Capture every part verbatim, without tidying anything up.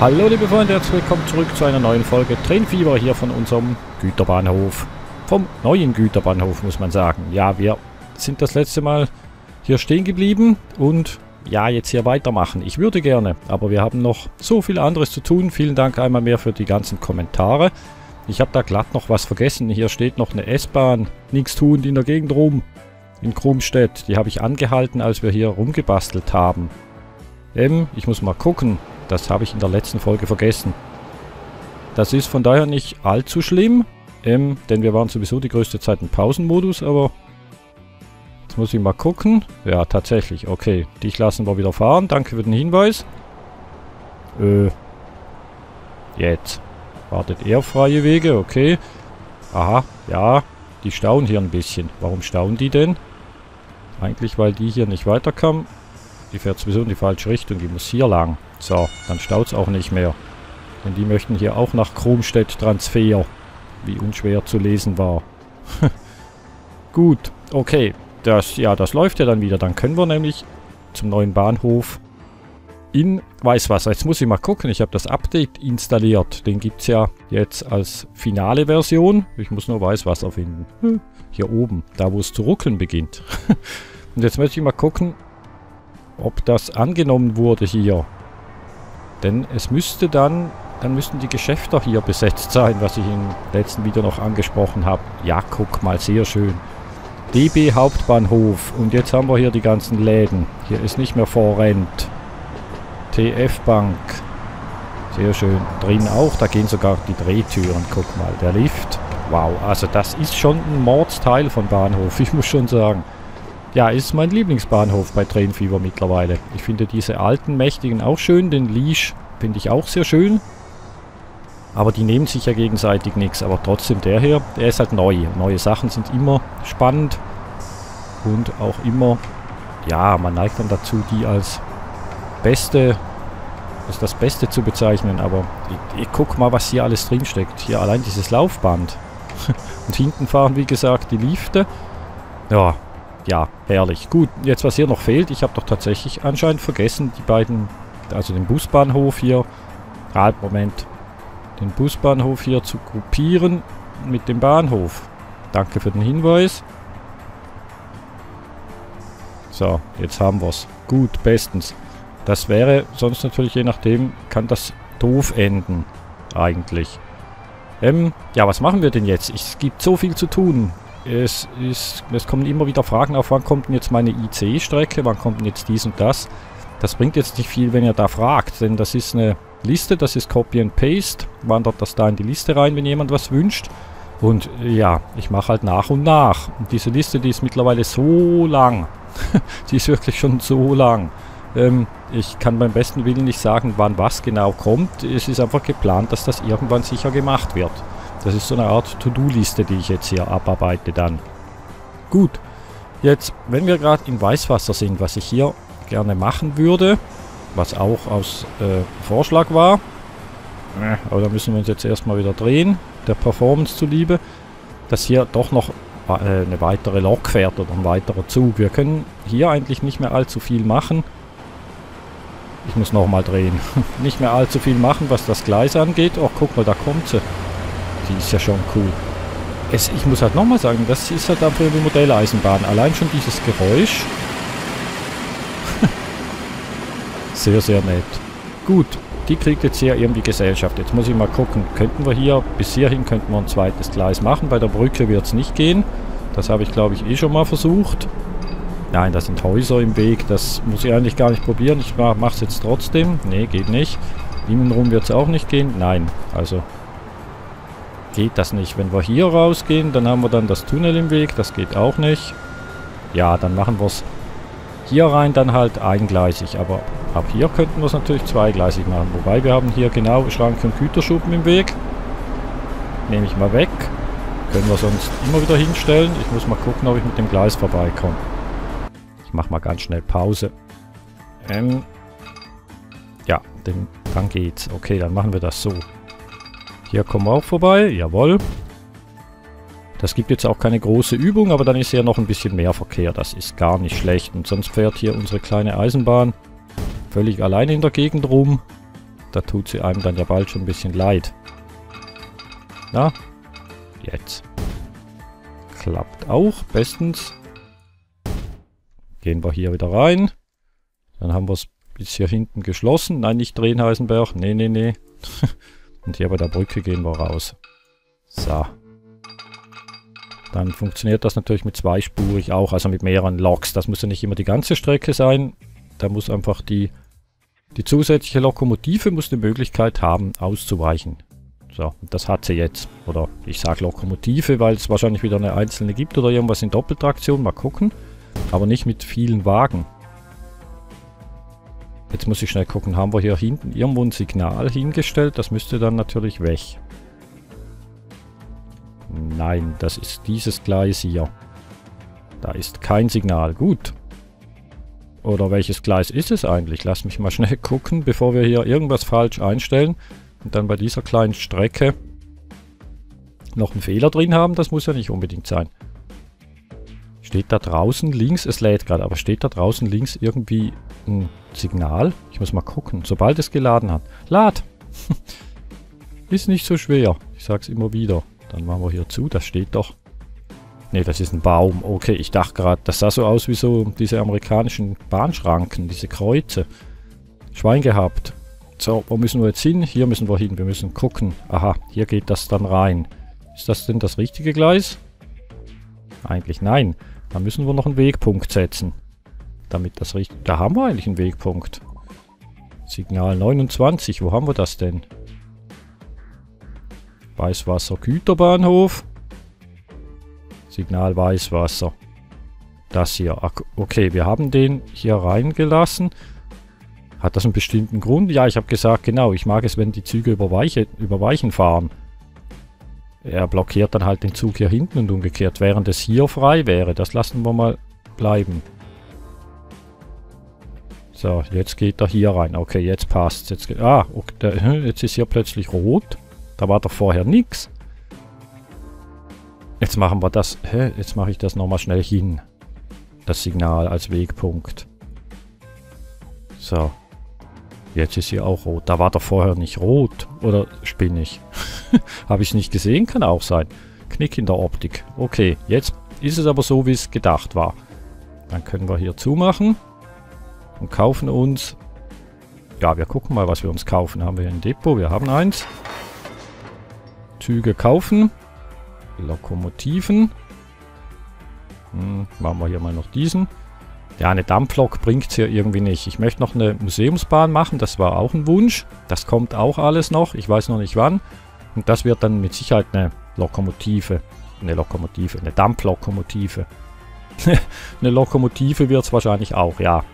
Hallo liebe Freunde, herzlich willkommen zurück zu einer neuen Folge Train Fever hier von unserem Güterbahnhof. Vom neuen Güterbahnhof muss man sagen. Ja, wir sind das letzte Mal hier stehen geblieben und ja, jetzt hier weitermachen. Ich würde gerne, aber wir haben noch so viel anderes zu tun. Vielen Dank einmal mehr für die ganzen Kommentare. Ich habe da glatt noch was vergessen. Hier steht noch eine S-Bahn, nichts tun in der Gegend rum, in Krumstedt. Die habe ich angehalten, als wir hier rumgebastelt haben. Ähm, ich muss mal gucken. Das habe ich in der letzten Folge vergessen. Das ist von daher nicht allzu schlimm, ähm, denn wir waren sowieso die größte Zeit im Pausenmodus, aber jetzt muss ich mal gucken. Ja, tatsächlich, okay. Dich lassen wir wieder fahren. Danke für den Hinweis. Äh, jetzt. Wartet eher freie Wege, okay. Aha, ja, die stauen hier ein bisschen. Warum stauen die denn? Eigentlich, weil die hier nicht weiterkam. Die fährt sowieso in die falsche Richtung, die muss hier lang. So, dann staut es auch nicht mehr. Denn die möchten hier auch nach Krumstedt-Transfer, wie unschwer zu lesen war. Gut, okay. Das, ja, das läuft ja dann wieder. Dann können wir nämlich zum neuen Bahnhof in Weißwasser. Jetzt muss ich mal gucken. Ich habe das Update installiert. Den gibt es ja jetzt als finale Version. Ich muss nur Weißwasser finden. Hier oben, da wo es zu ruckeln beginnt. Und jetzt möchte ich mal gucken, ob das angenommen wurde hier. Denn es müsste dann, dann müssten die Geschäfte hier besetzt sein, was ich im letzten Video noch angesprochen habe. Ja, guck mal, sehr schön. D B Hauptbahnhof. Und jetzt haben wir hier die ganzen Läden. Hier ist nicht mehr Vorrent. T F Bank. Sehr schön. Drin auch, da gehen sogar die Drehtüren. Guck mal, der Lift. Wow, also das ist schon ein Mordsteil von Bahnhof, ich muss schon sagen. Ja, ist mein Lieblingsbahnhof bei Train Fever mittlerweile. Ich finde diese alten Mächtigen auch schön. Den Leash finde ich auch sehr schön. Aber die nehmen sich ja gegenseitig nichts. Aber trotzdem der hier, der ist halt neu. Neue Sachen sind immer spannend. Und auch immer, ja, man neigt dann dazu, die als Beste, als das Beste zu bezeichnen. Aber ich, ich guck mal, was hier alles drinsteckt. Hier allein dieses Laufband. Und hinten fahren, wie gesagt, die Lifte. Ja, ja, herrlich. Gut, jetzt was hier noch fehlt, ich habe doch tatsächlich anscheinend vergessen, die beiden, also den Busbahnhof hier, ah, Moment, den Busbahnhof hier zu gruppieren mit dem Bahnhof. Danke für den Hinweis. So, jetzt haben wir es. Gut, bestens. Das wäre sonst natürlich, je nachdem, kann das doof enden, eigentlich. Ähm, ja, was machen wir denn jetzt? Es gibt so viel zu tun. Es, ist, es kommen immer wieder Fragen auf, wann kommt denn jetzt meine I C E-Strecke, wann kommt denn jetzt dies und das. Das bringt jetzt nicht viel, wenn ihr da fragt, denn das ist eine Liste, das ist Copy and Paste, wandert das da in die Liste rein, wenn jemand was wünscht. Und ja, ich mache halt nach und nach. Und diese Liste, die ist mittlerweile so lang, die ist wirklich schon so lang. Ähm, ich kann beim besten Willen nicht sagen, wann was genau kommt, es ist einfach geplant, dass das irgendwann sicher gemacht wird. Das ist so eine Art To-Do-Liste, die ich jetzt hier abarbeite dann. Gut, jetzt, wenn wir gerade im Weißwasser sind, was ich hier gerne machen würde, was auch aus äh, Vorschlag war, aber da müssen wir uns jetzt erstmal wieder drehen, der Performance zuliebe, dass hier doch noch äh, eine weitere Lok fährt oder ein weiterer Zug. Wir können hier eigentlich nicht mehr allzu viel machen. Ich muss nochmal drehen. Nicht mehr allzu viel machen, was das Gleis angeht. Oh, guck mal, da kommt sie. Die ist ja schon cool. Es, ich muss halt nochmal sagen, das ist halt einfach eine Modelleisenbahn. Allein schon dieses Geräusch. Sehr, sehr nett. Gut, die kriegt jetzt hier irgendwie Gesellschaft. Jetzt muss ich mal gucken, könnten wir hier, bis hierhin könnten wir ein zweites Gleis machen. Bei der Brücke wird es nicht gehen. Das habe ich, glaube ich, eh schon mal versucht. Nein, da sind Häuser im Weg. Das muss ich eigentlich gar nicht probieren. Ich mache es jetzt trotzdem. Nee, geht nicht. Innenrum wird es auch nicht gehen. Nein, also geht das nicht. Wenn wir hier rausgehen, dann haben wir dann das Tunnel im Weg. Das geht auch nicht. Ja, dann machen wir es hier rein, dann halt eingleisig. Aber ab hier könnten wir es natürlich zweigleisig machen. Wobei wir haben hier genau Schranke und Güterschuppen im Weg. Nehme ich mal weg. Können wir sonst immer wieder hinstellen. Ich muss mal gucken, ob ich mit dem Gleis vorbeikomme. Ich mache mal ganz schnell Pause. Ähm. Ja, denn, dann geht's. Okay, dann machen wir das so. Hier kommen wir auch vorbei, jawohl. Das gibt jetzt auch keine große Übung, aber dann ist ja noch ein bisschen mehr Verkehr. Das ist gar nicht schlecht. Und sonst fährt hier unsere kleine Eisenbahn völlig alleine in der Gegend rum. Da tut sie einem dann ja bald schon ein bisschen leid. Na, jetzt. Klappt auch bestens. Gehen wir hier wieder rein. Dann haben wir es bis hier hinten geschlossen. Nein, nicht drehen, Heisenberg. Nee, nee, nee. Und hier bei der Brücke gehen wir raus. So. Dann funktioniert das natürlich mit zweispurig auch, also mit mehreren Loks. Das muss ja nicht immer die ganze Strecke sein. Da muss einfach die, die zusätzliche Lokomotive muss die Möglichkeit haben, auszuweichen. So, das hat sie jetzt. Oder ich sage Lokomotive, weil es wahrscheinlich wieder eine einzelne gibt oder irgendwas in Doppeltraktion. Mal gucken. Aber nicht mit vielen Wagen. Jetzt muss ich schnell gucken, haben wir hier hinten irgendwo ein Signal hingestellt? Das müsste dann natürlich weg. Nein, das ist dieses Gleis hier. Da ist kein Signal. Gut. Oder welches Gleis ist es eigentlich? Lass mich mal schnell gucken, bevor wir hier irgendwas falsch einstellen. Und dann bei dieser kleinen Strecke noch einen Fehler drin haben. Das muss ja nicht unbedingt sein. Steht da draußen links, es lädt gerade, aber steht da draußen links irgendwie ein Signal? Ich muss mal gucken, sobald es geladen hat. Lad! Ist nicht so schwer. Ich sag's immer wieder. Dann machen wir hier zu, das steht doch. Ne, das ist ein Baum. Okay, ich dachte gerade, das sah so aus wie so diese amerikanischen Bahnschranken, diese Kreuze. Schwein gehabt. So, wo müssen wir jetzt hin? Hier müssen wir hin, wir müssen gucken. Aha, hier geht das dann rein. Ist das denn das richtige Gleis? Eigentlich nein. Da müssen wir noch einen Wegpunkt setzen. Damit das richtig... Da haben wir eigentlich einen Wegpunkt. Signal neunundzwanzig, wo haben wir das denn? Weißwasser Güterbahnhof. Signal Weißwasser. Das hier. Okay, wir haben den hier reingelassen. Hat das einen bestimmten Grund? Ja, ich habe gesagt, genau, ich mag es, wenn die Züge über Weichen fahren. Er blockiert dann halt den Zug hier hinten und umgekehrt, während es hier frei wäre. Das lassen wir mal bleiben. So, jetzt geht er hier rein. Okay, jetzt passt es. Ah, okay, jetzt ist hier plötzlich rot. Da war doch vorher nichts. Jetzt machen wir das. Hä? Jetzt mache ich das nochmal schnell hin. Das Signal als Wegpunkt. So. Jetzt ist hier auch rot. Da war doch vorher nicht rot. Oder spinne ich? Habe ich nicht gesehen? Kann auch sein. Knick in der Optik. Okay, jetzt ist es aber so, wie es gedacht war. Dann können wir hier zumachen. Und kaufen uns... Ja, wir gucken mal, was wir uns kaufen. Haben wir hier ein Depot? Wir haben eins. Züge kaufen. Lokomotiven. Hm, machen wir hier mal noch diesen. Ja, eine Dampflok bringt es hier irgendwie nicht. Ich möchte noch eine Museumsbahn machen. Das war auch ein Wunsch. Das kommt auch alles noch. Ich weiß noch nicht wann. Und das wird dann mit Sicherheit eine Lokomotive. Eine Lokomotive. Eine Dampflokomotive. Eine Lokomotive wird es wahrscheinlich auch, ja.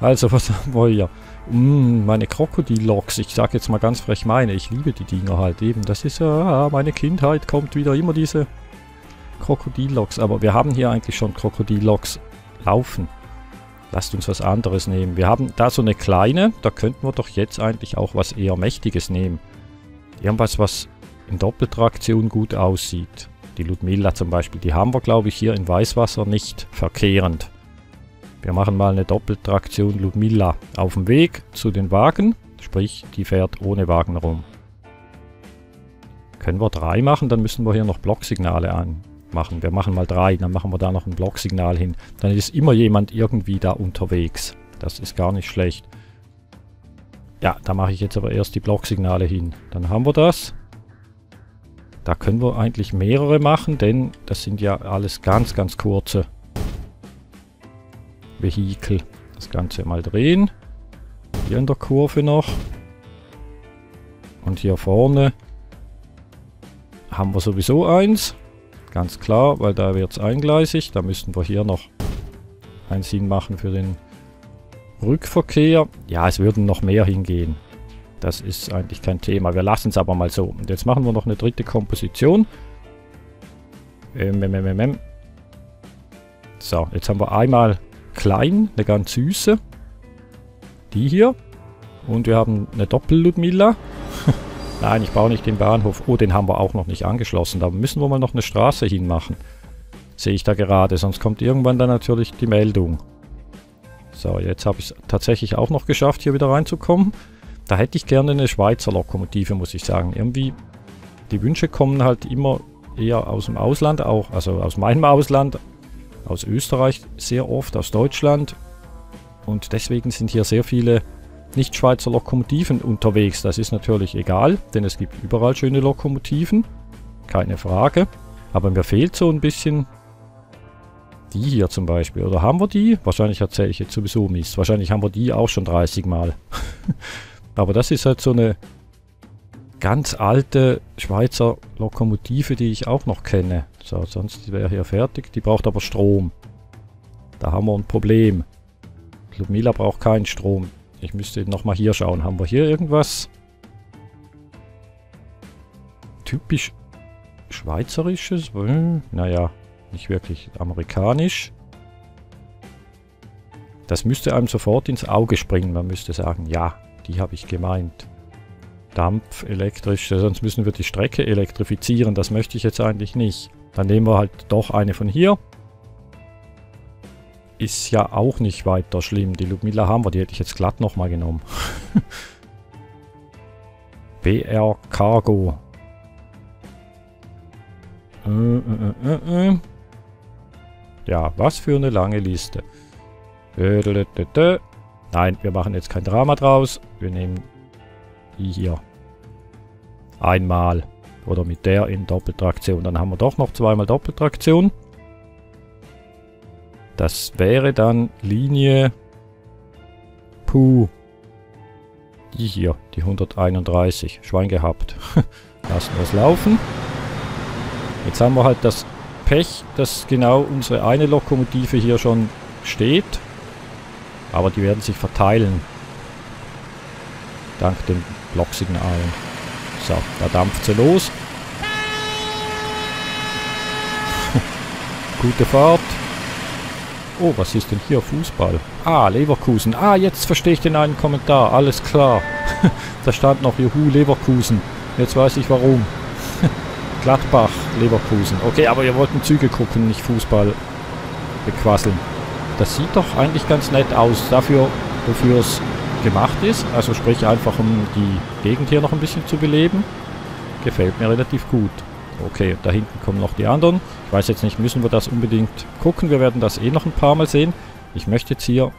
Also, was haben wir hier? Mmh, meine Krokodil-Loks. Ich sag jetzt mal ganz frech meine. Ich liebe die Dinger halt eben. Das ist ja... Meine Kindheit kommt wieder immer diese Krokodil-Loks. Aber wir haben hier eigentlich schon Krokodil-Loks laufen. Lasst uns was anderes nehmen. Wir haben da so eine kleine. Da könnten wir doch jetzt eigentlich auch was eher Mächtiges nehmen. Irgendwas, was in Doppeltraktion gut aussieht. Die Ludmilla zum Beispiel. Die haben wir, glaube ich, hier in Weißwasser nicht verkehrend. Wir machen mal eine Doppeltraktion Ludmilla auf dem Weg zu den Wagen, sprich, die fährt ohne Wagen rum. Können wir drei machen, dann müssen wir hier noch Blocksignale anmachen. Wir machen mal drei, dann machen wir da noch ein Blocksignal hin. Dann ist immer jemand irgendwie da unterwegs. Das ist gar nicht schlecht. Ja, da mache ich jetzt aber erst die Blocksignale hin. Dann haben wir das. Da können wir eigentlich mehrere machen, denn das sind ja alles ganz, ganz kurze Vehikel. Das Ganze mal drehen. Hier in der Kurve noch. Und hier vorne haben wir sowieso eins. Ganz klar, weil da wird es eingleisig. Da müssten wir hier noch eins hinmachen für den Rückverkehr. Ja, es würden noch mehr hingehen. Das ist eigentlich kein Thema. Wir lassen es aber mal so. Und jetzt machen wir noch eine dritte Komposition. Ähm, ähm, ähm, ähm. So, jetzt haben wir einmal klein, eine ganz süße. Die hier. Und wir haben eine Doppel-Ludmilla. Nein, ich brauche nicht den Bahnhof. Oh, den haben wir auch noch nicht angeschlossen. Da müssen wir mal noch eine Straße hinmachen. Sehe ich da gerade. Sonst kommt irgendwann dann natürlich die Meldung. So, jetzt habe ich es tatsächlich auch noch geschafft, hier wieder reinzukommen. Da hätte ich gerne eine Schweizer Lokomotive, muss ich sagen. Irgendwie, die Wünsche kommen halt immer eher aus dem Ausland, auch, also aus meinem Ausland, aus Österreich sehr oft, aus Deutschland. Und deswegen sind hier sehr viele Nicht-Schweizer Lokomotiven unterwegs. Das ist natürlich egal, denn es gibt überall schöne Lokomotiven, keine Frage. Aber mir fehlt so ein bisschen die hier zum Beispiel. Oder haben wir die? Wahrscheinlich erzähle ich jetzt sowieso Mist. Wahrscheinlich haben wir die auch schon dreißig Mal. Aber das ist halt so eine ganz alte Schweizer Lokomotive, die ich auch noch kenne. So, sonst wäre hier fertig. Die braucht aber Strom. Da haben wir ein Problem. Ludmilla braucht keinen Strom. Ich müsste nochmal hier schauen. Haben wir hier irgendwas? Typisch schweizerisches? Naja, nicht wirklich amerikanisch. Das müsste einem sofort ins Auge springen. Man müsste sagen, ja, die habe ich gemeint. Dampf, elektrisch, sonst müssen wir die Strecke elektrifizieren. Das möchte ich jetzt eigentlich nicht. Dann nehmen wir halt doch eine von hier. Ist ja auch nicht weiter schlimm. Die Ludmilla haben wir, die hätte ich jetzt glatt nochmal genommen. B R Cargo. Äh, äh, äh, äh. Ja, was für eine lange Liste. Nein, wir machen jetzt kein Drama draus. Wir nehmen die hier. Einmal. Oder mit der in Doppeltraktion. Dann haben wir doch noch zweimal Doppeltraktion. Das wäre dann Linie... Puh. Die hier, die hunderteinunddreißig. Schwein gehabt. Lassen wir es laufen. Jetzt haben wir halt das Pech, dass genau unsere eine Lokomotive hier schon steht. Aber die werden sich verteilen. Dank den Blocksignalen. So, da dampft sie los. Gute Fahrt. Oh, was ist denn hier? Fußball. Ah, Leverkusen. Ah, jetzt verstehe ich den einen Kommentar. Alles klar. Da stand noch, juhu, Leverkusen. Jetzt weiß ich warum. Gladbach, Leverkusen. Okay, aber wir wollten Züge gucken, nicht Fußball bequasseln. Das sieht doch eigentlich ganz nett aus. Dafür, wofür es gemacht ist. Also sprich einfach, um die Gegend hier noch ein bisschen zu beleben. Gefällt mir relativ gut. Okay, da hinten kommen noch die anderen. Ich weiß jetzt nicht, müssen wir das unbedingt gucken. Wir werden das eh noch ein paar Mal sehen. Ich möchte jetzt hier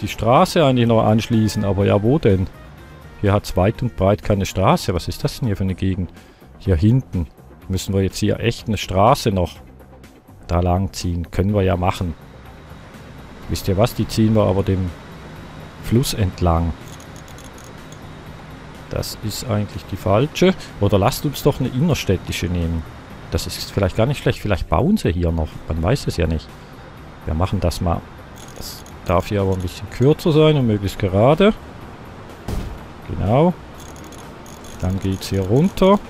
die Straße eigentlich noch anschließen. Aber ja, wo denn? Hier hat es weit und breit keine Straße. Was ist das denn hier für eine Gegend? Hier hinten müssen wir jetzt hier echt eine Straße noch da lang ziehen. Können wir ja machen. Wisst ihr was? Die ziehen wir aber dem Fluss entlang. Das ist eigentlich die falsche. Oder lasst uns doch eine innerstädtische nehmen. Das ist vielleicht gar nicht schlecht. Vielleicht bauen sie hier noch. Man weiß es ja nicht. Wir machen das mal. Das darf hier aber ein bisschen kürzer sein und möglichst gerade. Genau. Dann geht es hier runter.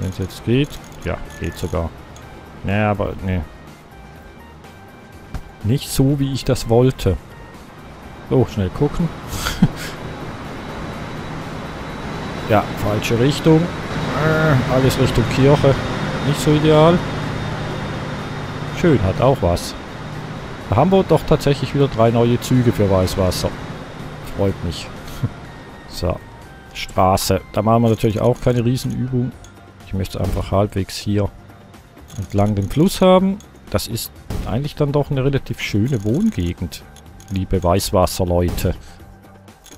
Wenn es jetzt geht. Ja, geht sogar. Nee, aber nee. Nicht so, wie ich das wollte. So, schnell gucken. Ja, falsche Richtung. Alles Richtung Kirche. Nicht so ideal. Schön, hat auch was. Da haben wir doch tatsächlich wieder drei neue Züge für Weißwasser. Freut mich. So, Straße. Da machen wir natürlich auch keine Riesenübung. Ich möchte es einfach halbwegs hier entlang den Fluss haben. Das ist eigentlich dann doch eine relativ schöne Wohngegend, liebe Weißwasser-Leute.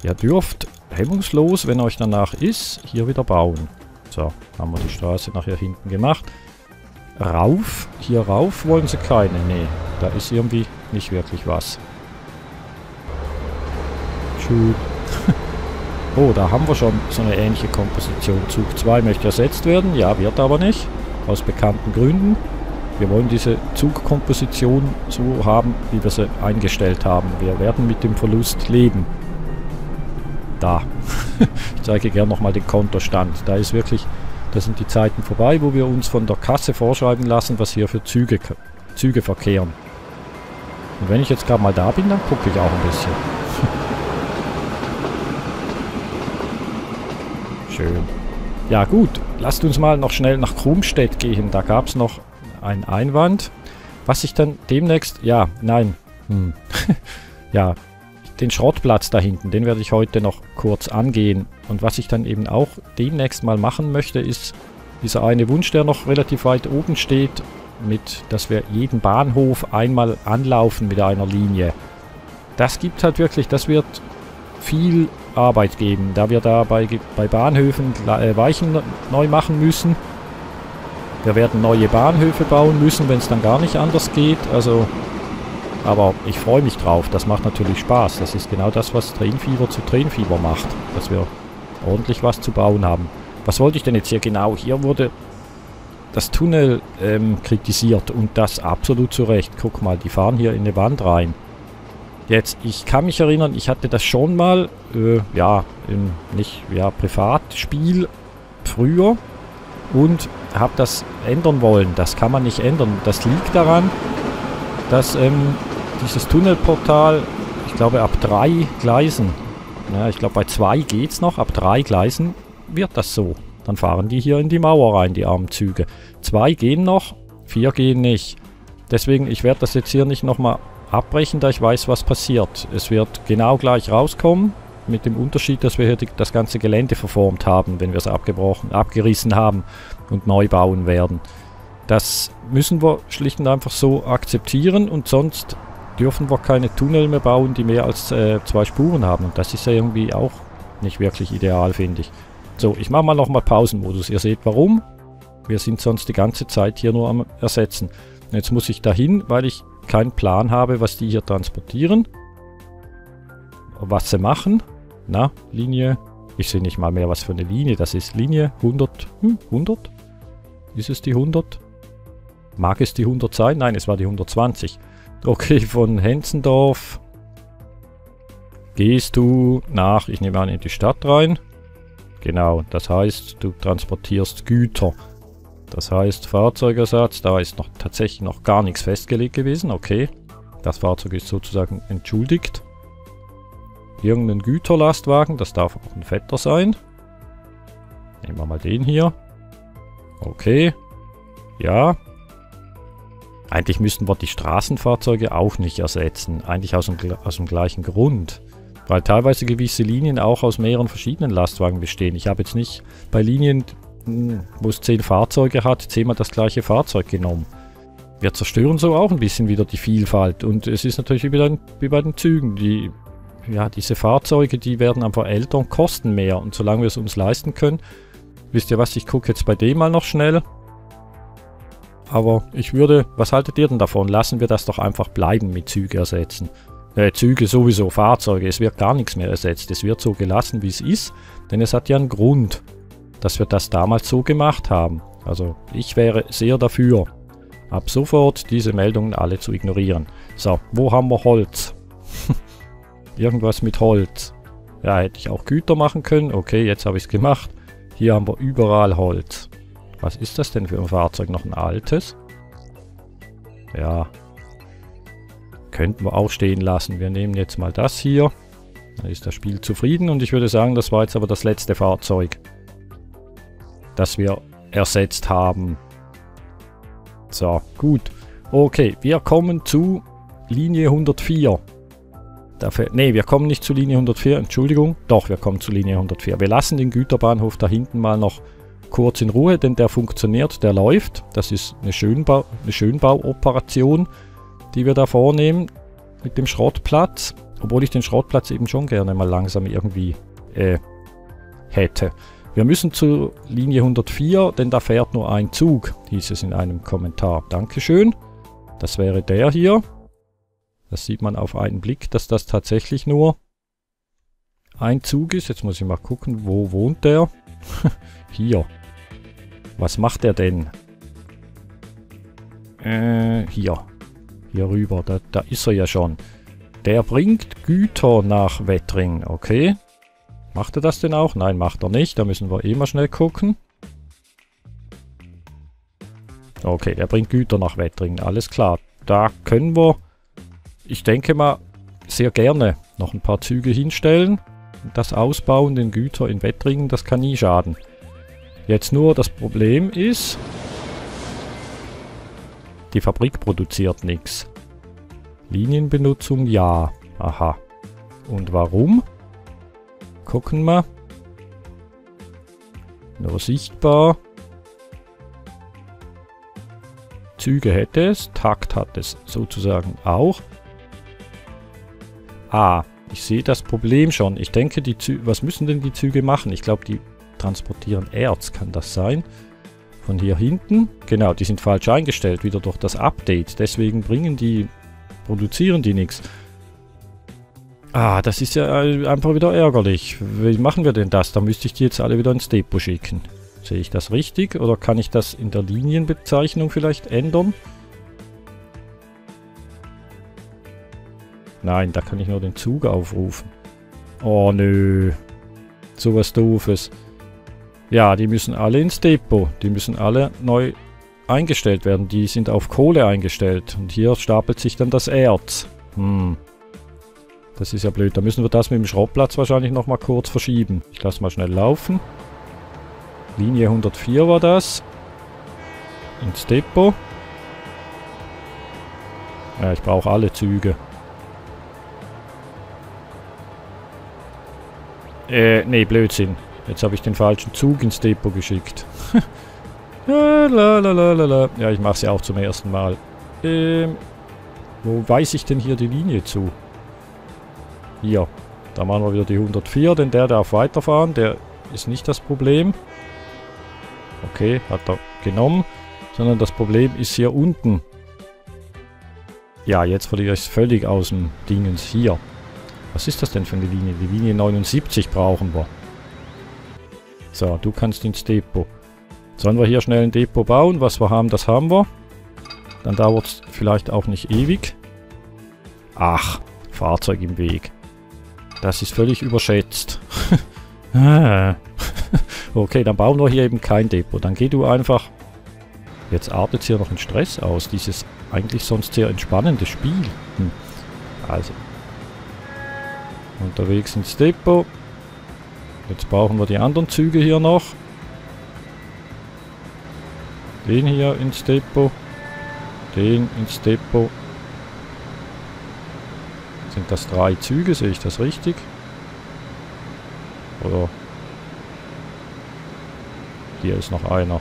Ihr dürft hemmungslos, wenn euch danach ist, hier wieder bauen. So, haben wir die Straße nachher hinten gemacht. Rauf, hier rauf wollen sie keine. Nee, da ist irgendwie nicht wirklich was. Schön. Oh, da haben wir schon so eine ähnliche Komposition. Zug zwei möchte ersetzt werden. Ja, wird aber nicht. Aus bekannten Gründen. Wir wollen diese Zugkomposition so haben, wie wir sie eingestellt haben. Wir werden mit dem Verlust leben. Da. Ich zeige gerne nochmal den Kontostand. Da ist wirklich, da sind die Zeiten vorbei, wo wir uns von der Kasse vorschreiben lassen, was hier für Züge, Züge verkehren. Und wenn ich jetzt gerade mal da bin, dann gucke ich auch ein bisschen. Schön. Ja gut, lasst uns mal noch schnell nach Krumstedt gehen. Da gab es noch einen Einwand. Was ich dann demnächst... Ja, nein. Hm. Ja, den Schrottplatz da hinten, den werde ich heute noch kurz angehen. Und was ich dann eben auch demnächst mal machen möchte, ist dieser eine Wunsch, der noch relativ weit oben steht, mit, dass wir jeden Bahnhof einmal anlaufen mit einer Linie. Das gibt halt wirklich, das wird viel Arbeit geben, da wir da bei, bei Bahnhöfen Weichen neu machen müssen. Wir werden neue Bahnhöfe bauen müssen, wenn es dann gar nicht anders geht. Also, aber ich freue mich drauf. Das macht natürlich Spaß. Das ist genau das, was Train Fever zu Train Fever macht. Dass wir ordentlich was zu bauen haben. Was wollte ich denn jetzt hier genau? Hier wurde das Tunnel ähm, kritisiert und das absolut zu Recht. Guck mal, die fahren hier in eine Wand rein. Jetzt, ich kann mich erinnern, ich hatte das schon mal, äh, ja, im nicht, ja, Privatspiel früher und habe das ändern wollen. Das kann man nicht ändern. Das liegt daran, dass ähm, dieses Tunnelportal, ich glaube, ab drei Gleisen, ja, ich glaube, bei zwei geht es noch, ab drei Gleisen wird das so. Dann fahren die hier in die Mauer rein, die armen Züge. Zwei gehen noch, vier gehen nicht. Deswegen, ich werde das jetzt hier nicht nochmal abbrechen, da ich weiß, was passiert. Es wird genau gleich rauskommen, mit dem Unterschied, dass wir hier die, das ganze Gelände verformt haben, wenn wir es abgebrochen, abgerissen haben und neu bauen werden. Das müssen wir schlicht und einfach so akzeptieren und sonst dürfen wir keine Tunnel mehr bauen, die mehr als äh, zwei Spuren haben. Und das ist ja irgendwie auch nicht wirklich ideal, finde ich. So, ich mache mal nochmal Pausenmodus. Ihr seht warum. Wir sind sonst die ganze Zeit hier nur am Ersetzen. Jetzt muss ich dahin, weil ich keinen Plan habe, was die hier transportieren. Was sie machen. Na, Linie. Ich sehe nicht mal mehr, was für eine Linie das ist. Linie hundert. Hm, hundert? Ist es die hundert? Mag es die hundert sein? Nein, es war die hundertzwanzig. Okay, von Henzendorf gehst du nach, ich nehme an, in die Stadt rein. Genau, das heißt, du transportierst Güter. Das heißt, Fahrzeugersatz, da ist noch tatsächlich noch gar nichts festgelegt gewesen. Okay, das Fahrzeug ist sozusagen entschuldigt. Irgendein Güterlastwagen, das darf auch ein fetter sein. Nehmen wir mal den hier. Okay, ja. Eigentlich müssten wir die Straßenfahrzeuge auch nicht ersetzen. Eigentlich aus dem, aus dem gleichen Grund. Weil teilweise gewisse Linien auch aus mehreren verschiedenen Lastwagen bestehen. Ich habe jetzt nicht bei Linien, wo es zehn Fahrzeuge hat, zehnmal das gleiche Fahrzeug genommen. Wir zerstören so auch ein bisschen wieder die Vielfalt. Und es ist natürlich wie bei den, wie bei den Zügen. Die, ja, diese Fahrzeuge, die werden einfach älter und kosten mehr. Und solange wir es uns leisten können, wisst ihr was, ich gucke jetzt bei dem mal noch schnell. Aber ich würde, was haltet ihr denn davon? Lassen wir das doch einfach bleiben mit Züge ersetzen. Äh, Züge sowieso, Fahrzeuge, es wird gar nichts mehr ersetzt. Es wird so gelassen, wie es ist, denn es hat ja einen Grund, dass wir das damals so gemacht haben. Also ich wäre sehr dafür, ab sofort diese Meldungen alle zu ignorieren. So, wo haben wir Holz? Irgendwas mit Holz. Ja, hätte ich auch Güter machen können. Okay, jetzt habe ich es gemacht. Hier haben wir überall Holz. Was ist das denn für ein Fahrzeug? Noch ein altes? Ja. Könnten wir auch stehen lassen. Wir nehmen jetzt mal das hier. Dann ist das Spiel zufrieden. Und ich würde sagen, das war jetzt aber das letzte Fahrzeug, das wir ersetzt haben. So, gut. Okay, wir kommen zu Linie hundertvier. Dafür, nee, wir kommen nicht zu Linie hundertvier, Entschuldigung. Doch, wir kommen zu Linie hundertvier. Wir lassen den Güterbahnhof da hinten mal noch kurz in Ruhe, denn der funktioniert, der läuft. Das ist eine Schönbau, eine Schönbauoperation, die wir da vornehmen mit dem Schrottplatz. Obwohl ich den Schrottplatz eben schon gerne mal langsam irgendwie äh, hätte. Wir müssen zu Linie hundertvier, denn da fährt nur ein Zug, hieß es in einem Kommentar. Dankeschön. Das wäre der hier. Das sieht man auf einen Blick, dass das tatsächlich nur ein Zug ist. Jetzt muss ich mal gucken, wo wohnt der? Hier. Was macht der denn? Äh, hier. Hier rüber. Da, da ist er ja schon. Der bringt Güter nach Wettringen. Okay. Macht er das denn auch? Nein, macht er nicht. Da müssen wir eh mal schnell gucken. Okay, der bringt Güter nach Wettringen. Alles klar. Da können wir, ich denke mal, sehr gerne noch ein paar Züge hinstellen. Das Ausbauen, den Güter in Wettringen, das kann nie schaden. Jetzt nur das Problem ist, die Fabrik produziert nichts. Linienbenutzung, ja. Aha. Und warum? Gucken wir. Nur sichtbar. Züge hätte es. Takt hat es sozusagen auch. Ah, ich sehe das Problem schon. Ich denke, die Züge... Was müssen denn die Züge machen? Ich glaube, die transportieren Erz. Kann das sein? Von hier hinten. Genau, die sind falsch eingestellt. Wieder durch das Update. Deswegen bringen die... Produzieren die nichts. Ah, das ist ja einfach wieder ärgerlich. Wie machen wir denn das? Da müsste ich die jetzt alle wieder ins Depot schicken. Sehe ich das richtig? Oder kann ich das in der Linienbezeichnung vielleicht ändern? Nein, da kann ich nur den Zug aufrufen. Oh nö. So was Doofes. Ja, die müssen alle ins Depot. Die müssen alle neu eingestellt werden. Die sind auf Kohle eingestellt. Und hier stapelt sich dann das Erz. Hm. Das ist ja blöd. Da müssen wir das mit dem Schrottplatz wahrscheinlich nochmal kurz verschieben. Ich lasse mal schnell laufen. Linie hundertvier war das. Ins Depot. Ja, ich brauche alle Züge. Äh, nee, Blödsinn. Jetzt habe ich den falschen Zug ins Depot geschickt. Lalalala. Ja, ich mache es ja auch zum ersten Mal. Ähm, wo weise ich denn hier die Linie zu? Hier, da machen wir wieder die hundertvier, denn der darf weiterfahren, der ist nicht das Problem. Okay, hat er genommen, sondern das Problem ist hier unten. Ja, jetzt verliere ich es völlig aus dem Dingens hier. Was ist das denn für eine Linie? Die Linie neunundsiebzig brauchen wir. So, du kannst ins Depot. Sollen wir hier schnell ein Depot bauen? Was wir haben, das haben wir. Dann dauert es vielleicht auch nicht ewig. Ach, Fahrzeug im Weg. Das ist völlig überschätzt. Okay, dann bauen wir hier eben kein Depot. Dann geh du einfach... Jetzt artet es hier noch in Stress aus. Dieses eigentlich sonst sehr entspannende Spiel. Hm. Also. Unterwegs ins Depot. Jetzt brauchen wir die anderen Züge hier noch. Den hier ins Depot. Den ins Depot. Sind das drei Züge? Sehe ich das richtig? Oder? Hier ist noch einer.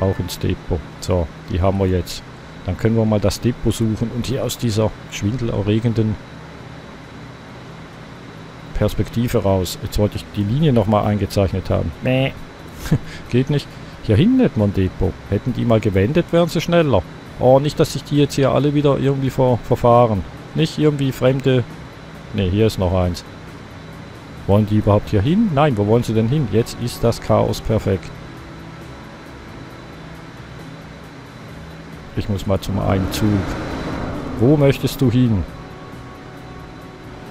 Auch ins Depot. So, die haben wir jetzt. Dann können wir mal das Depot suchen und hier aus dieser schwindelerregenden Perspektive raus. Jetzt wollte ich die Linie nochmal eingezeichnet haben. Nee. Geht nicht. Hier hinten hätten wir ein Depot. Hätten die mal gewendet, wären sie schneller. Oh, nicht, dass sich die jetzt hier alle wieder irgendwie ver verfahren. Nicht irgendwie fremde... Ne, hier ist noch eins. Wollen die überhaupt hier hin? Nein, wo wollen sie denn hin? Jetzt ist das Chaos perfekt. Ich muss mal zum einen Zug. Wo möchtest du hin?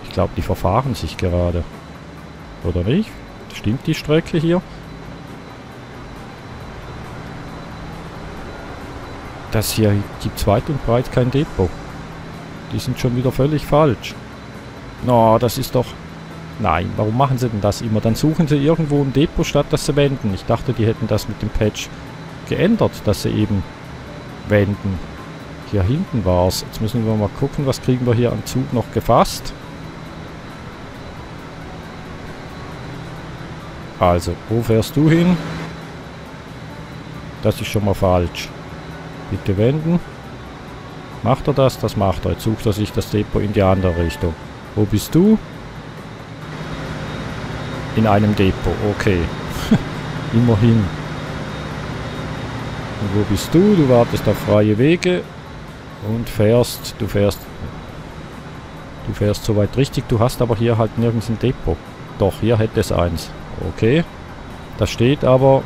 Ich glaube, die verfahren sich gerade. Oder nicht? Stimmt die Strecke hier? Das hier gibt weit und breit kein Depot. Die sind schon wieder völlig falsch. Na, no, das ist doch... Nein, warum machen sie denn das immer? Dann suchen sie irgendwo ein Depot, statt dass sie wenden. Ich dachte, die hätten das mit dem Patch geändert, dass sie eben wenden. Hier hinten war es. Jetzt müssen wir mal gucken, was kriegen wir hier am Zug noch gefasst. Also, wo fährst du hin? Das ist schon mal falsch. Bitte wenden. Macht er das? Das macht er. Jetzt sucht er sich das Depot in die andere Richtung. Wo bist du? In einem Depot. Okay. Immerhin. Und wo bist du? Du wartest auf freie Wege. Und fährst. Du fährst. Du fährst soweit richtig. Du hast aber hier halt nirgends ein Depot. Doch, hier hätte es eins. Okay. Da steht aber...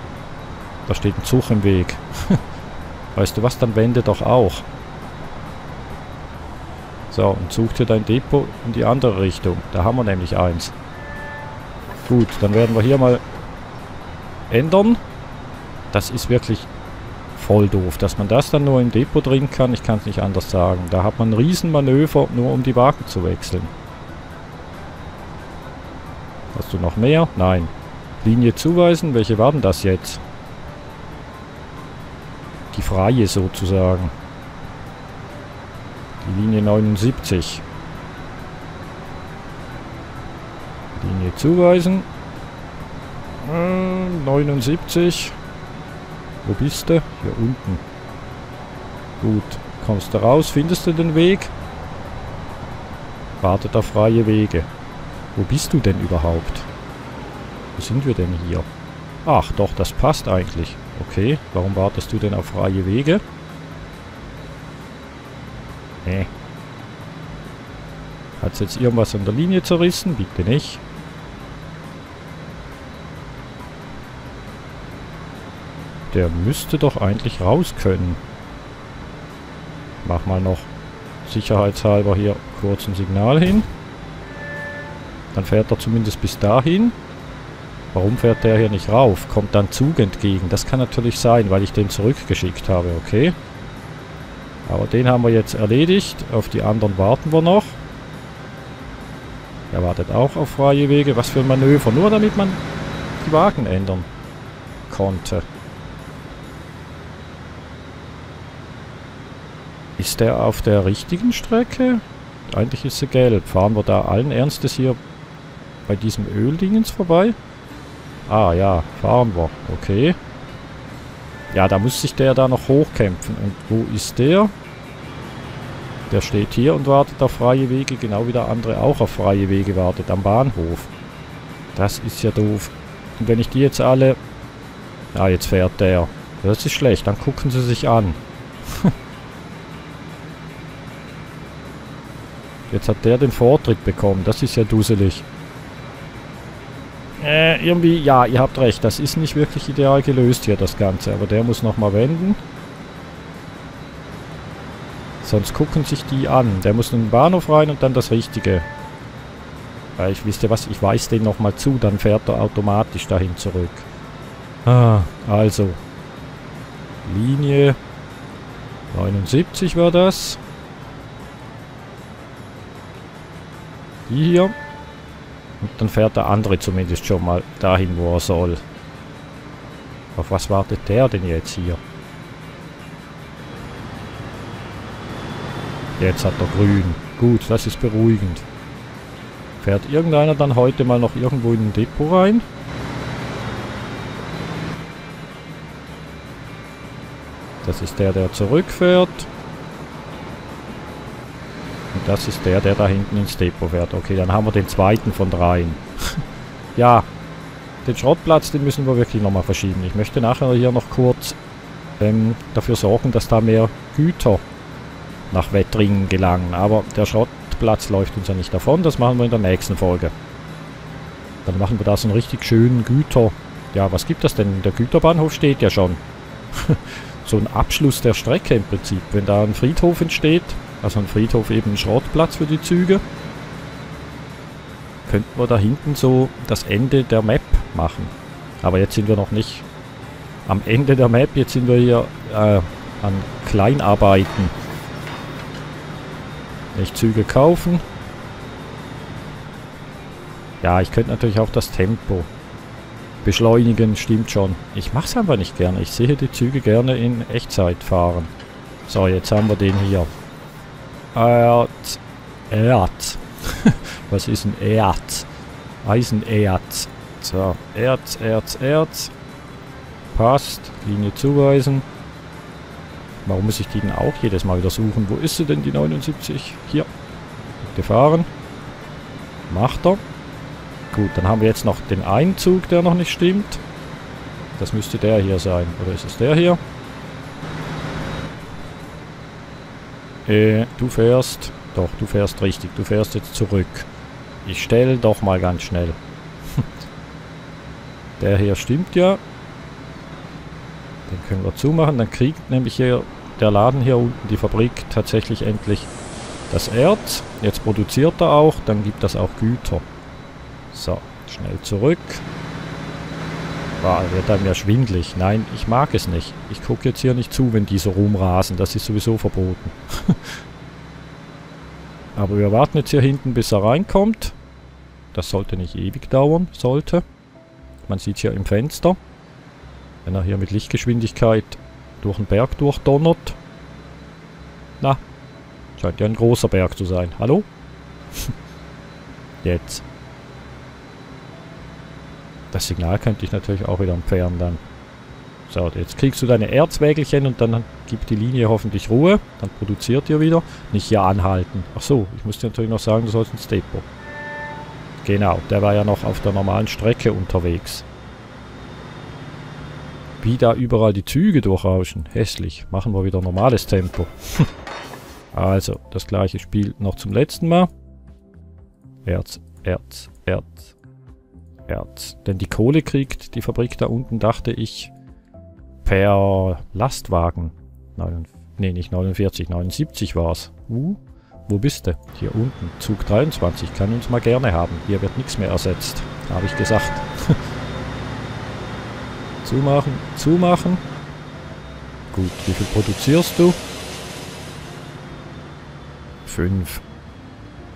Da steht ein Zug im Weg. Weißt du was? Dann wende doch auch. So, und such dir dein Depot in die andere Richtung. Da haben wir nämlich eins. Gut, dann werden wir hier mal ändern. Das ist wirklich voll doof, dass man das dann nur im Depot drin kann. Ich kann es nicht anders sagen. Da hat man ein Riesenmanöver, nur um die Wagen zu wechseln. Hast du noch mehr? Nein. Linie zuweisen. Welche war denn das jetzt? Die freie sozusagen. Die Linie neunundsiebzig. Linie zuweisen. neunundsiebzig. Wo bist du? Hier unten. Gut. Kommst du raus? Findest du den Weg? Wartet auf freie Wege. Wo bist du denn überhaupt? Wo sind wir denn hier? Ach doch, das passt eigentlich. Okay, warum wartest du denn auf freie Wege? Nee. Hat es jetzt irgendwas an der Linie zerrissen? Bitte nicht. Der müsste doch eigentlich raus können. Mach mal noch sicherheitshalber hier kurz ein Signal hin. Dann fährt er zumindest bis dahin. Warum fährt der hier nicht rauf? Kommt dann Zug entgegen? Das kann natürlich sein, weil ich den zurückgeschickt habe, okay. Aber den haben wir jetzt erledigt. Auf die anderen warten wir noch. Er wartet auch auf freie Wege. Was für ein Manöver. Nur damit man die Wagen ändern konnte. Ist der auf der richtigen Strecke? Eigentlich ist sie gelb. Fahren wir da allen Ernstes hier bei diesem Öldingens vorbei? Ah ja, fahren wir. Okay. Ja, da muss sich der da noch hochkämpfen. Und wo ist der? Der steht hier und wartet auf freie Wege, genau wie der andere auch auf freie Wege wartet, am Bahnhof. Das ist ja doof. Und wenn ich die jetzt alle... Ah, jetzt fährt der. Das ist schlecht, dann gucken sie sich an. Jetzt hat der den Vortritt bekommen, das ist ja dusselig. Äh, irgendwie, ja, ihr habt recht, das ist nicht wirklich ideal gelöst hier, das Ganze. Aber der muss nochmal wenden. Sonst gucken sich die an. Der muss in den Bahnhof rein und dann das Richtige. Ja, ich wisst ihr was, ich weiß den nochmal zu, dann fährt er automatisch dahin zurück. Ah, also. Linie neunundsiebzig war das. Die hier. Und dann fährt der andere zumindest schon mal dahin, wo er soll. Auf was wartet der denn jetzt hier? Jetzt hat er grün. Gut, das ist beruhigend. Fährt irgendeiner dann heute mal noch irgendwo in ein Depot rein? Das ist der, der zurückfährt. Und das ist der, der da hinten ins Depot fährt. Okay, dann haben wir den zweiten von dreien. Ja, den Schrottplatz, den müssen wir wirklich nochmal verschieben. Ich möchte nachher hier noch kurz ähm, dafür sorgen, dass da mehr Güter nach Wettringen gelangen. Aber der Schrottplatz läuft uns ja nicht davon. Das machen wir in der nächsten Folge. Dann machen wir da so einen richtig schönen Güter... Ja, was gibt das denn? Der Güterbahnhof steht ja schon. So ein Abschluss der Strecke im Prinzip. Wenn da ein Friedhof entsteht... Also ein Friedhof, eben ein Schrottplatz für die Züge. Könnten wir da hinten so das Ende der Map machen. Aber jetzt sind wir noch nicht am Ende der Map. Jetzt sind wir hier äh, an Kleinarbeiten. Nicht Züge kaufen. Ja, ich könnte natürlich auch das Tempo beschleunigen, stimmt schon. Ich mache es einfach nicht gerne. Ich sehe die Züge gerne in Echtzeit fahren. So, jetzt haben wir den hier. Erz. Erz. Was ist ein Erz? Eisenerz. So, Erz, Erz, Erz. Passt. Linie zuweisen. Warum muss ich die denn auch jedes Mal wieder suchen? Wo ist sie denn, die neunundsiebzig? Hier. Gefahren. Macht er. Gut, dann haben wir jetzt noch den Einzug, der noch nicht stimmt. Das müsste der hier sein. Oder ist es der hier? Äh, du fährst... Doch, du fährst richtig. Du fährst jetzt zurück. Ich stelle doch mal ganz schnell. Der hier stimmt ja. Den können wir zumachen. Dann kriegt nämlich hier der Laden hier unten, die Fabrik, tatsächlich endlich das Erz. Jetzt produziert er auch. Dann gibt das auch Güter. So, schnell zurück. Wow, wird einem ja schwindlig. Nein, ich mag es nicht. Ich gucke jetzt hier nicht zu, wenn die so rumrasen. Das ist sowieso verboten. Aber wir warten jetzt hier hinten, bis er reinkommt. Das sollte nicht ewig dauern. Sollte. Man sieht es hier im Fenster. Wenn er hier mit Lichtgeschwindigkeit durch den Berg durchdonnert. Na, scheint ja ein großer Berg zu sein. Hallo? Jetzt. Das Signal könnte ich natürlich auch wieder entfernen dann. So, jetzt kriegst du deine Erzwägelchen und dann gibt die Linie hoffentlich Ruhe. Dann produziert ihr wieder. Nicht hier anhalten. Ach so, ich muss dir natürlich noch sagen, du sollst ins Depot. Genau, der war ja noch auf der normalen Strecke unterwegs. Wie da überall die Züge durchrauschen. Hässlich. Machen wir wieder normales Tempo. Also, das gleiche Spiel noch zum letzten Mal. Erz, Erz, Erz, Erz. Denn die Kohle kriegt die Fabrik da unten, dachte ich, per Lastwagen. Ne, nicht neunundvierzig, neunundsiebzig war es. Uh, wo bist du? Hier unten. Zug dreiundzwanzig kann uns mal gerne haben. Hier wird nichts mehr ersetzt. Habe ich gesagt. Zumachen, zumachen. Gut, wie viel produzierst du? fünf.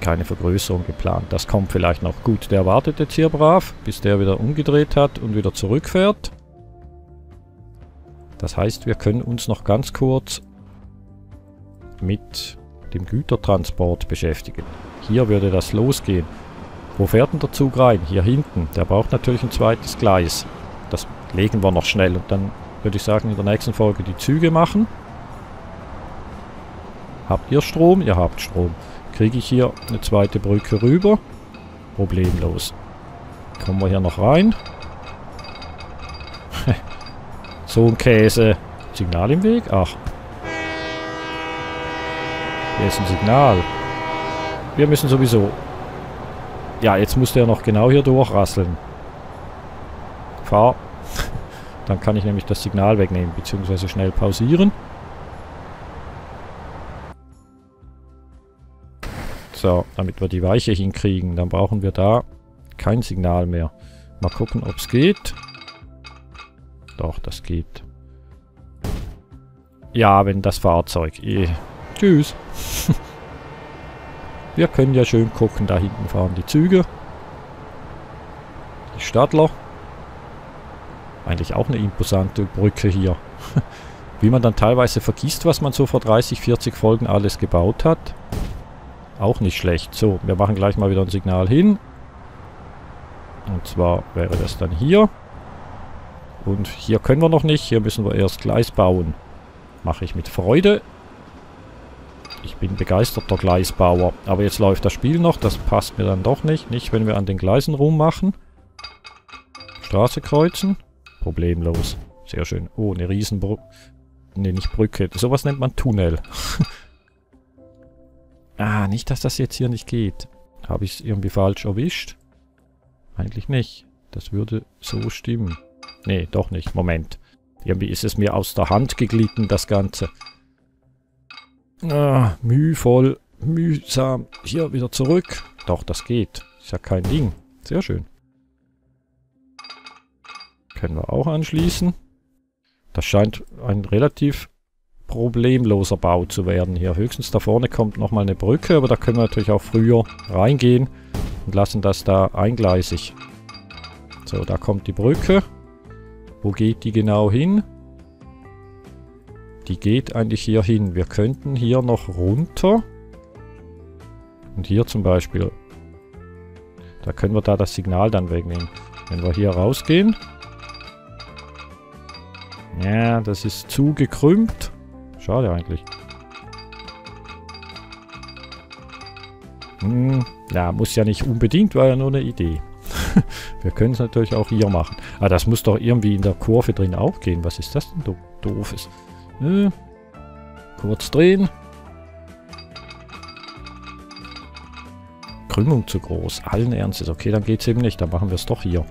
Keine Vergrößerung geplant. Das kommt vielleicht noch. Gut, der wartet jetzt hier brav, bis der wieder umgedreht hat und wieder zurückfährt. Das heißt, wir können uns noch ganz kurz mit dem Gütertransport beschäftigen. Hier würde das losgehen. Wo fährt denn der Zug rein? Hier hinten. Der braucht natürlich ein zweites Gleis. Das legen wir noch schnell und dann würde ich sagen, in der nächsten Folge die Züge machen. Habt ihr Strom? Ihr habt Strom. Kriege ich hier eine zweite Brücke rüber? Problemlos. Kommen wir hier noch rein? So ein Käse. Signal im Weg? Ach. Hier ist ein Signal. Wir müssen sowieso... Ja, jetzt muss der noch genau hier durchrasseln. Fahr. Dann kann ich nämlich das Signal wegnehmen, beziehungsweise schnell pausieren. So, damit wir die Weiche hinkriegen. Dann brauchen wir da kein Signal mehr. Mal gucken, ob es geht. Doch, das geht. Ja, wenn das Fahrzeug... Eh. Tschüss. Wir können ja schön gucken. Da hinten fahren die Züge. Die Stadler. Eigentlich auch eine imposante Brücke hier. Wie man dann teilweise vergisst, was man so vor dreißig, vierzig Folgen alles gebaut hat. Auch nicht schlecht. So, wir machen gleich mal wieder ein Signal hin. Und zwar wäre das dann hier. Und hier können wir noch nicht. Hier müssen wir erst Gleis bauen. Mache ich mit Freude. Ich bin begeisterter Gleisbauer. Aber jetzt läuft das Spiel noch. Das passt mir dann doch nicht. Nicht, wenn wir an den Gleisen rummachen. Straße kreuzen. Problemlos. Sehr schön. Oh, eine Riesenbrücke. Ne, nicht Brücke. Sowas nennt man Tunnel. Ah, nicht, dass das jetzt hier nicht geht. Habe ich es irgendwie falsch erwischt? Eigentlich nicht. Das würde so stimmen. Nee, doch nicht. Moment. Irgendwie ist es mir aus der Hand geglitten, das Ganze. Ah, mühvoll, mühsam. Hier, wieder zurück. Doch, das geht. Ist ja kein Ding. Sehr schön. Können wir auch anschließen. Das scheint ein relativ problemloser Bau zu werden hier. Höchstens da vorne kommt nochmal eine Brücke, aber da können wir natürlich auch früher reingehen und lassen das da eingleisig. So, da kommt die Brücke. Wo geht die genau hin? Die geht eigentlich hier hin. Wir könnten hier noch runter. Und hier zum Beispiel. Da können wir da das Signal dann wegnehmen. Wenn wir hier rausgehen. Ja, das ist zu gekrümmt. Schade eigentlich. Hm, ja, muss ja nicht unbedingt, war ja nur eine Idee. Wir können es natürlich auch hier machen. Ah, das muss doch irgendwie in der Kurve drin aufgehen. Was ist das denn do doofes? Hm. Kurz drehen. Krümmung zu groß. Allen Ernstes. Okay, dann geht es eben nicht. Dann machen wir es doch hier.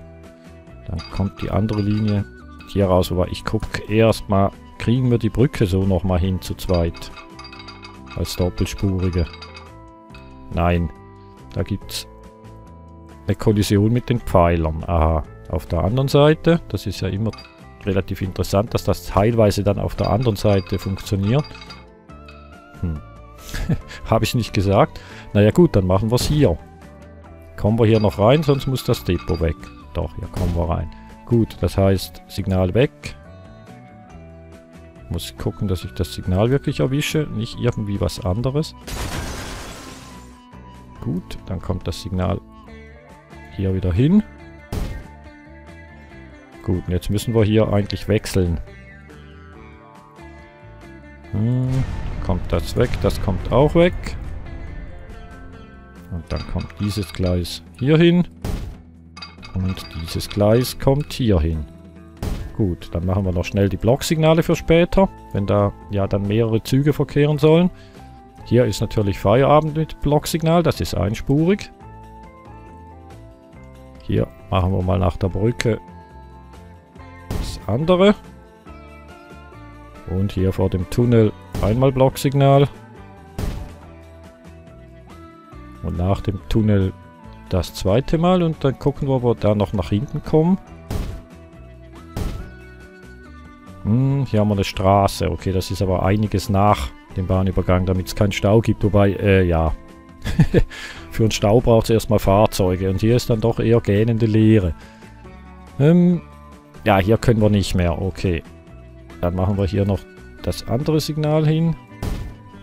Dann kommt die andere Linie hier raus. Aber ich gucke erstmal, kriegen wir die Brücke so nochmal hin zu zweit? Als doppelspurige. Nein. Da gibt es eine Kollision mit den Pfeilern. Aha. Auf der anderen Seite, das ist ja immer relativ interessant, dass das teilweise dann auf der anderen Seite funktioniert. Hm. Habe ich nicht gesagt. Naja gut, dann machen wir es hier. Kommen wir hier noch rein, sonst muss das Depot weg. Doch, hier kommen wir rein. Gut, das heißt, Signal weg. Muss gucken, dass ich das Signal wirklich erwische, nicht irgendwie was anderes. Gut, dann kommt das Signal hier wieder hin. Gut, und jetzt müssen wir hier eigentlich wechseln. Hm, kommt das weg, das kommt auch weg. Und dann kommt dieses Gleis hier hin. Und dieses Gleis kommt hier hin. Gut, dann machen wir noch schnell die Blocksignale für später, wenn da ja dann mehrere Züge verkehren sollen. Hier ist natürlich Feierabend mit Blocksignal, das ist einspurig. Hier machen wir mal nach der Brücke das andere. Und hier vor dem Tunnel einmal Blocksignal. Und nach dem Tunnel das zweite Mal und dann gucken wir, ob wir da noch nach hinten kommen. Hm, hier haben wir eine Straße. Okay, das ist aber einiges nach dem Bahnübergang, damit es keinen Stau gibt. Wobei, äh, ja. Für einen Stau braucht es erstmal Fahrzeuge. Und hier ist dann doch eher gähnende Leere. Ähm, ja, hier können wir nicht mehr. Okay. Dann machen wir hier noch das andere Signal hin.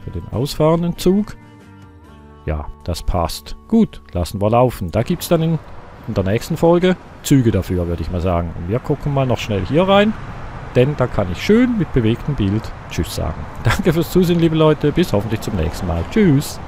Für den ausfahrenden Zug. Ja, das passt. Gut, lassen wir laufen. Da gibt es dann in, in der nächsten Folge Züge dafür, würde ich mal sagen. Und wir gucken mal noch schnell hier rein. Denn da kann ich schön mit bewegtem Bild Tschüss sagen. Danke fürs Zusehen, liebe Leute. Bis hoffentlich zum nächsten Mal. Tschüss.